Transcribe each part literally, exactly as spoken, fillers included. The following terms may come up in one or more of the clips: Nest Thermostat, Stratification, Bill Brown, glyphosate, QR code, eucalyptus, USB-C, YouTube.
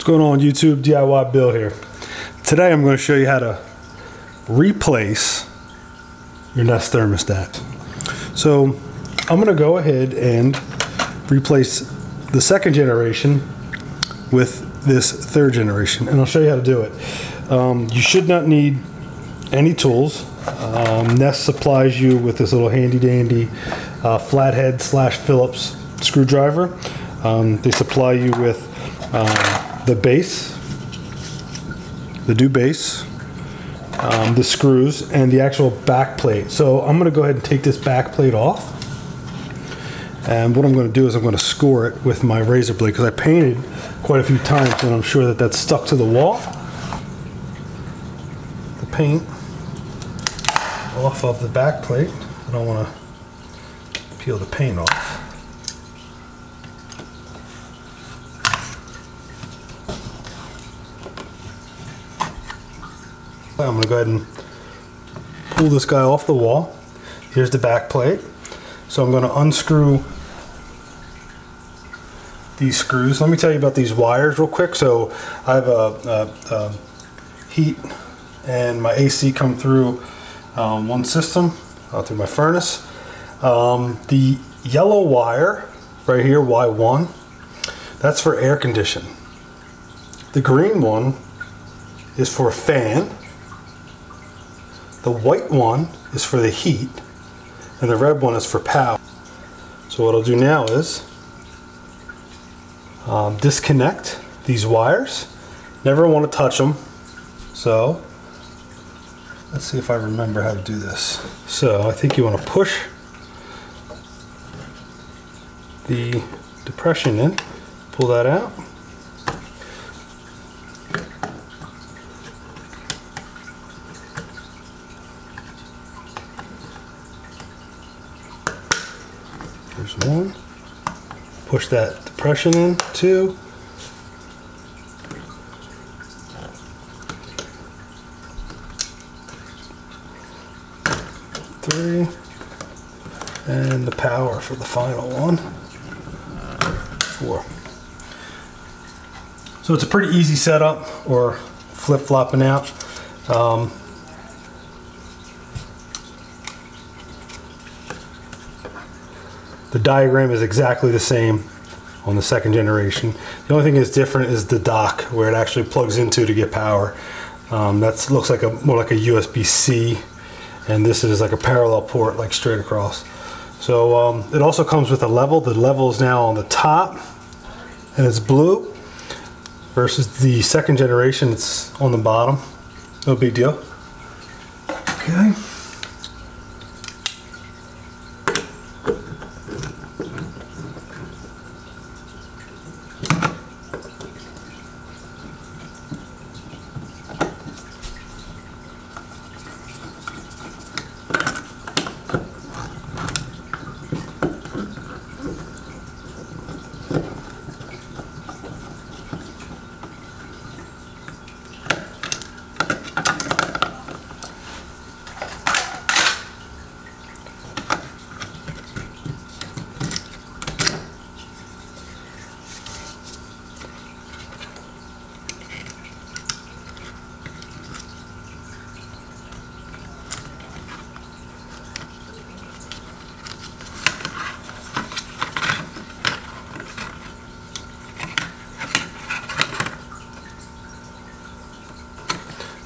What's going on YouTube? D I Y Bill here. Today I'm going to show you how to replace your Nest thermostat. So I'm going to go ahead and replace the second generation with this third generation, and I'll show you how to do it. Um, you should not need any tools. Um, Nest supplies you with this little handy dandy uh, flathead slash Phillips screwdriver. Um, they supply you with um, the base, the new base, um, the screws, and the actual back plate. So I'm going to go ahead and take this back plate off, and what I'm going to do is I'm going to score it with my razor blade, because I painted quite a few times and I'm sure that that's stuck to the wall. The paint off of the back plate. I don't want to peel the paint off. I'm going to go ahead and pull this guy off the wall. Here's the back plate. So I'm going to unscrew these screws. Let me tell you about these wires real quick. So I have a, a, a heat and my A C come through um, one system, out through my furnace. Um, the yellow wire right here, Y one, that's for air condition. The green one is for a fan. The white one is for the heat, and the red one is for power. So what I'll do now is um, disconnect these wires. Never want to touch them. So let's see if I remember how to do this. So I think you want to push the depression in, pull that out. There's one. Push that depression in. Two. Three. And the power for the final one. Four. So it's a pretty easy setup, or flip-flopping out. Um, The diagram is exactly the same on the second generation. The only thing that's different is the dock where it actually plugs into to get power. Um, that looks like a more like a U S B C, and this is like a parallel port, like straight across. So um, it also comes with a level. The level is now on the top, and it's blue, versus the second generation, it's on the bottom. No big deal. Okay.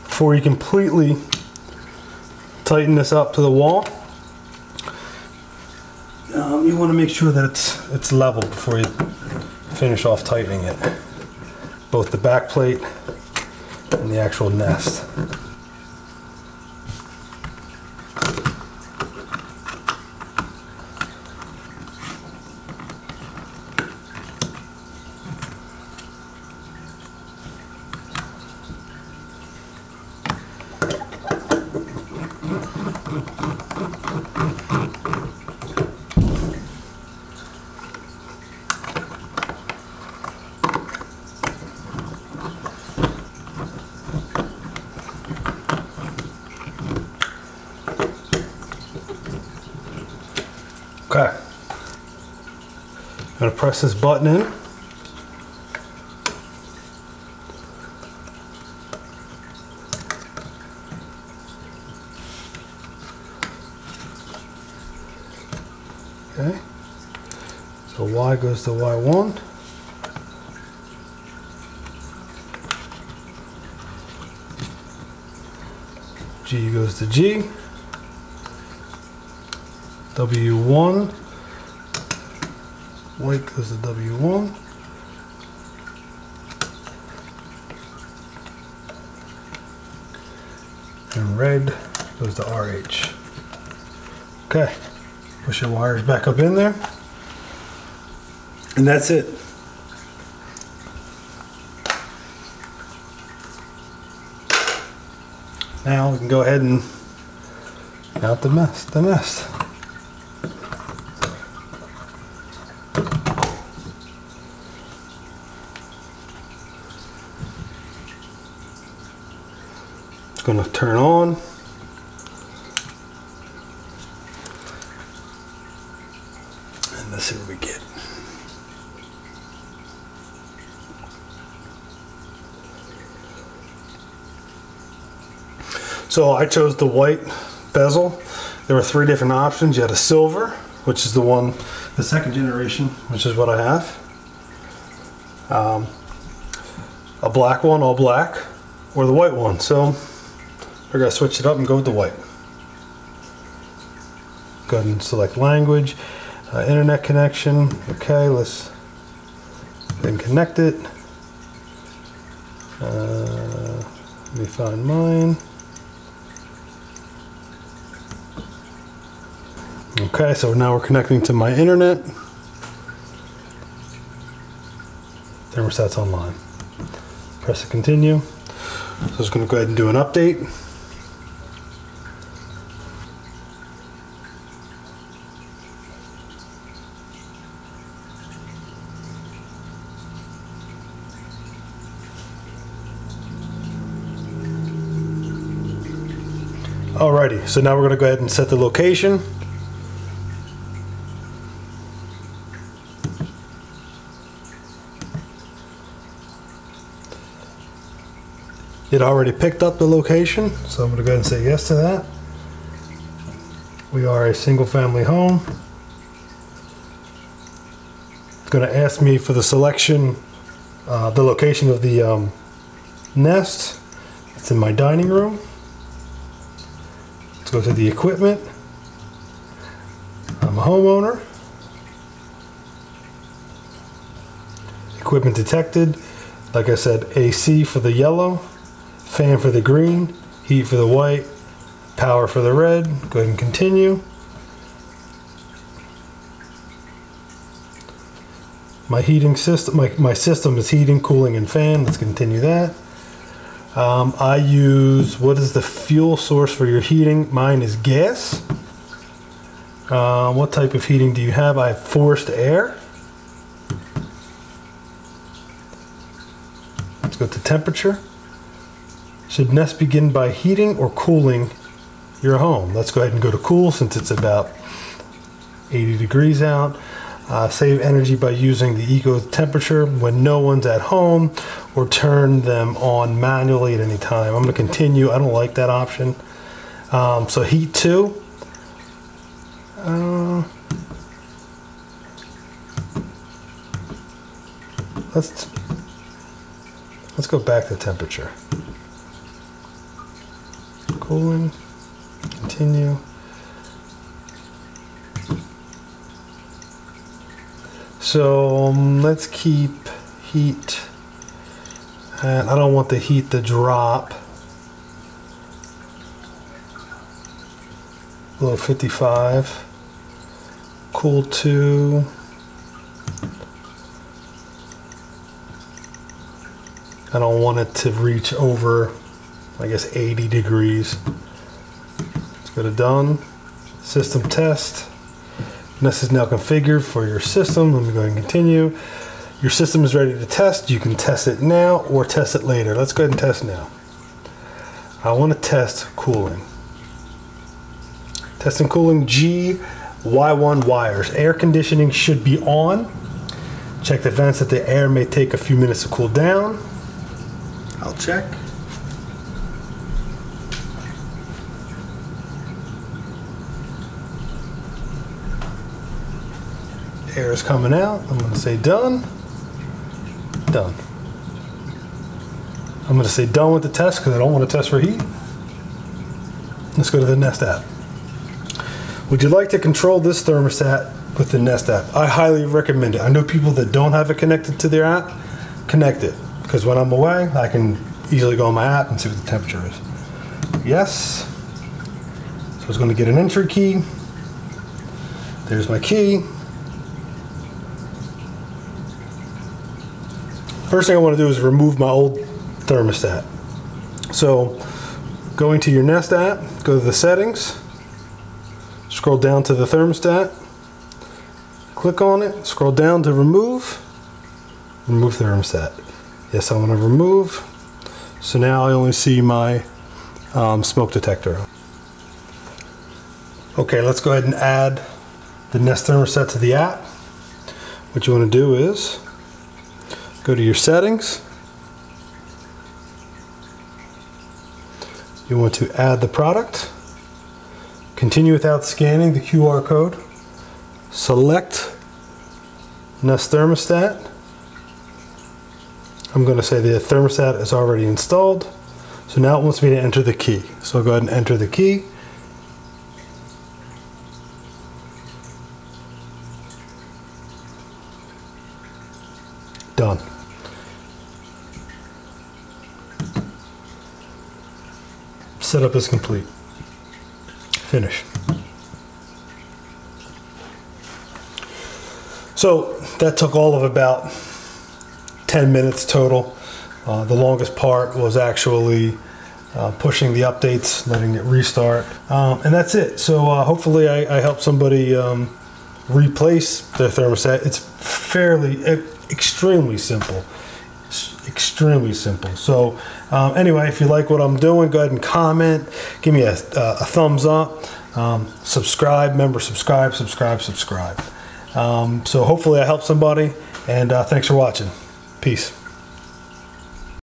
Before you completely tighten this up to the wall, um, you want to make sure that it's it's level before you finish off tightening it, both the back plate and the actual Nest. Okay, I'm going to press this button in. I goes to Y one. G goes to G. W one. White goes to W one. And red goes to R H. Okay, push your wires back up in there. And that's it. Now we can go ahead and out the mess, the mess. It's gonna turn on. And let's see what we get. So I chose the white bezel. There were three different options. You had a silver, which is the one, the second generation, which is what I have. Um, a black one, all black, or the white one. So we're gonna switch it up and go with the white. Go ahead and select language, uh, internet connection. Okay, let's then connect it. Uh, let me find mine. Okay, so now we're connecting to my internet. Thermostat's online. Press the continue. So it's going to go ahead and do an update. Alrighty, so now we're going to go ahead and set the location. It already picked up the location, so I'm going to go ahead and say yes to that. We are a single family home. It's going to ask me for the selection, uh, the location of the um, Nest. It's in my dining room. Let's go to the equipment. I'm a homeowner. Equipment detected. Like I said, A C for the yellow. Fan for the green, heat for the white, power for the red. Go ahead and continue. My heating system, my, my system is heating, cooling, and fan. Let's continue that. Um, I use, what is the fuel source for your heating? Mine is gas. Uh, what type of heating do you have? I have forced air. Let's go to temperature. Should Nest begin by heating or cooling your home? Let's go ahead and go to cool since it's about eighty degrees out. Uh, save energy by using the eco temperature when no one's at home or turn them on manually at any time. I'm going to continue. I don't like that option. Um, so heat two. Uh, let's, let's go back to temperature. Cooling, continue. So um, let's keep heat, and I don't want the heat to drop below fifty-five. Cool two. I don't want it to reach over, I guess, eighty degrees. Let's go to done. System test. Nest is now configured for your system. Let me go ahead and continue. Your system is ready to test. You can test it now or test it later. Let's go ahead and test now. I want to test cooling. Testing cooling G, Y one wires. Air conditioning should be on. Check the vents that the air may take a few minutes to cool down. I'll check. air is coming out. I'm going to say done. Done. I'm going to say done with the test because I don't want to test for heat. Let's go to the Nest app. Would you like to control this thermostat with the Nest app? I highly recommend it. I know people that don't have it connected to their app, connect it. Because when I'm away, I can easily go on my app and see what the temperature is. Yes. So it's going to get an entry key. There's my key. First thing I want to do is remove my old thermostat. So going to your Nest app, go to the settings, scroll down to the thermostat, click on it, scroll down to remove, remove thermostat. Yes, I want to remove. So now I only see my um, smoke detector. Okay, let's go ahead and add the Nest thermostat to the app. What you want to do is go to your settings. You want to add the product. Continue without scanning the Q R code. Select Nest thermostat. I'm going to say the thermostat is already installed. So now it wants me to enter the key. So I'll go ahead and enter the key. Done. Setup is complete. Finish. So that took all of about ten minutes total. Uh, the longest part was actually uh, pushing the updates, letting it restart, um, and that's it. So uh, hopefully I, I helped somebody um, replace their thermostat. It's fairly, it, extremely simple, it's extremely simple. So um, anyway, if you like what I'm doing, go ahead and comment, give me a, a thumbs up, um, subscribe, remember subscribe, subscribe, subscribe. Um, so hopefully I helped somebody, and uh, thanks for watching. Peace.